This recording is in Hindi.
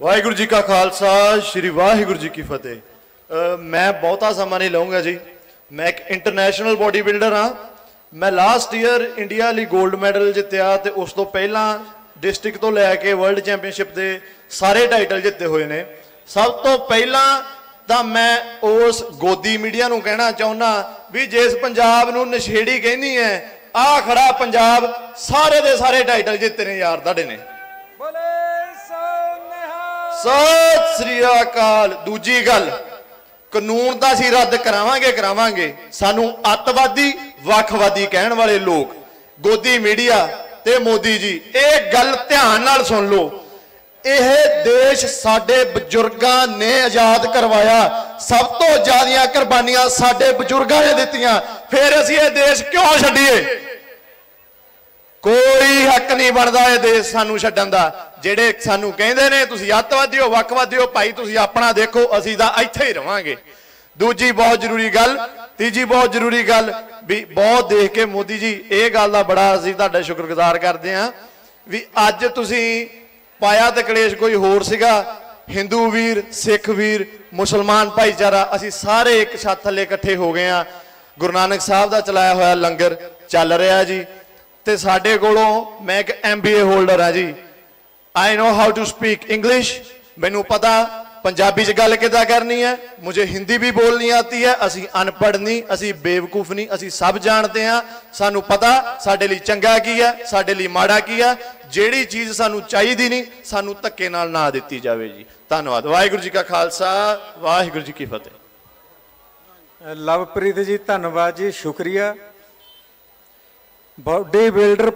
ਵਾਹਿਗੁਰੂ जी का खालसा श्री वाहिगुरु जी की फतेह। मैं बहुता समा नहीं लूँगा जी, मैं एक इंटरनेशनल बॉडी बिल्डर हाँ। मैं लास्ट ईयर इंडिया लिए गोल्ड मैडल जितया तो उस तो पहला डिस्ट्रिक्ट तो लैके वर्ल्ड चैंपीयनशिप के सारे टाइटल जिते हुए ने। सब तो पहला तो मैं उस गोदी मीडिया को कहना चाहना भी जिस पंजाब नूं नशेड़ी कहनी है आ खड़ा पंजाब सारे दे सारे टाइटल जितते ने यार ताड़े ने। सत श्री अकाल। दूजी गल कानून का असीं रद्द करावांगे करावांगे। सानूं अतवादी वखवादी कहण वाले लोग गोदी मीडिया ते मोदी जी एक गल ध्यान नाल सुन लो। यह देश साडे बजुर्गां ने आजाद करवाया, सब तो ज्यादा कुर्बानियां साडे बजुर्गां ने दित्तियां, फिर असीं यह देश क्यों छड्डिए? कोई हक नहीं बनता यह देश सानू छड्डण दा। जिहड़े सानू कहिंदे ने तुसीं अतवादी हो वखवादी हो, भाई तुसीं अपना देखो, असीं तां इत्थे ही रहांगे। दूजी बहुत जरूरी गल, तीजी बहुत जरूरी गल भी बहुत देख के मोदी जी ये गल का बड़ा असीं तुहाडा शुक्रगुजार करते हाँ भी अज तुसीं पाया तो कलेश कोई होर सीगा। हिंदू वीर, सिख वीर, मुसलमान भाईचारा असीं सारे एक छत थले इकट्ठे हो गए हाँ। गुरु नानक साहब का चलाया होया लंगर चल रहा जी, तो साडे कोलों मैं एक MBA होल्डर हाँ जी। I know how to speak English, मैनू पता पंजाबी च गल किदा करनी है, मुझे हिंदी भी बोलनी आती है। असी अनपढ़ नहीं, असी बेवकूफ नहीं, असी सब जानते हैं। सानू पता साडे लिए चंगा की है, साडे लिए माड़ा की है। जिहड़ी चीज़ सानू चाहिदी नहीं सानू धक्के नाल ना दित्ती जावे जी। धन्नवाद। वाहिगुरू जी का खालसा वाहिगुरू जी की फतेह। लवप्रीत जी धन्नवाद जी, शुक्रिया। Body builder